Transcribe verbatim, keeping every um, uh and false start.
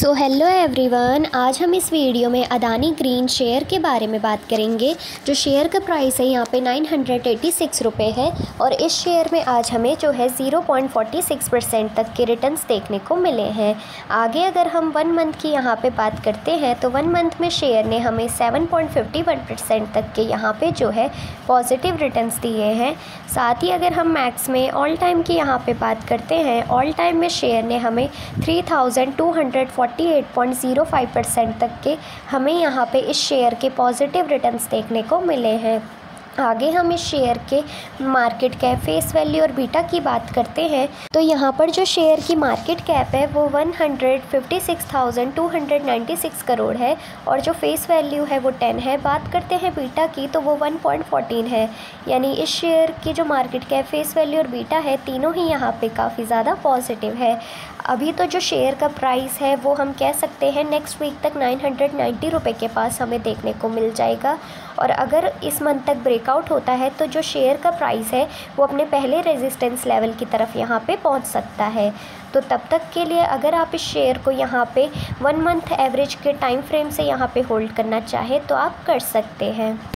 So hello everyone, आज हम इस वीडियो में अदानी ग्रीन शेयर के बारे में बात करेंगे। जो शेयर का प्राइस है यहाँ पे नाइन हंड्रेड एटी सिक्स रुपये है और इस शेयर में आज हमें जो है zero point forty six percent तक के रिटर्न्स देखने को मिले हैं। आगे अगर हम वन मंथ की यहाँ पे बात करते हैं तो वन मंथ में शेयर ने हमें seven point fifty one percent तक के यहाँ पर जो है पॉजिटिव रिटर्न्स दिए हैं। साथ ही अगर हम मैक्स में ऑल टाइम की यहाँ पर बात करते हैं, ऑल टाइम में शेयर ने हमें थ्री थाउजेंड टू हंड्रेड अड़तालीस पॉइंट ज़ीरो फाइव परसेंट तक के हमें यहाँ पे इस शेयर के पॉजिटिव रिटर्न्स देखने को मिले हैं। आगे हम इस शेयर के मार्केट कैप, फेस वैल्यू और बीटा की बात करते हैं तो यहाँ पर जो शेयर की मार्केट कैप है वो एक लाख छप्पन हज़ार दो सौ छियानवे करोड़ है और जो फेस वैल्यू है वो दस है। बात करते हैं बीटा की तो वो एक पॉइंट एक चार है, यानी इस शेयर की जो मार्केट कैप, फेस वैल्यू और बीटा है तीनों ही यहाँ पे काफ़ी ज़्यादा पॉजिटिव है। अभी तो जो शेयर का प्राइस है वो हम कह सकते हैं नेक्स्ट वीक तक नाइन हंड्रेड नाइन्टी रुपये के पास हमें देखने को मिल जाएगा और अगर इस मंथ तक ब्रेकआउट होता है तो जो शेयर का प्राइस है वो अपने पहले रेजिस्टेंस लेवल की तरफ यहाँ पे पहुँच सकता है। तो तब तक के लिए अगर आप इस शेयर को यहाँ पे वन मंथ एवरेज के टाइम फ्रेम से यहाँ पे होल्ड करना चाहे तो आप कर सकते हैं।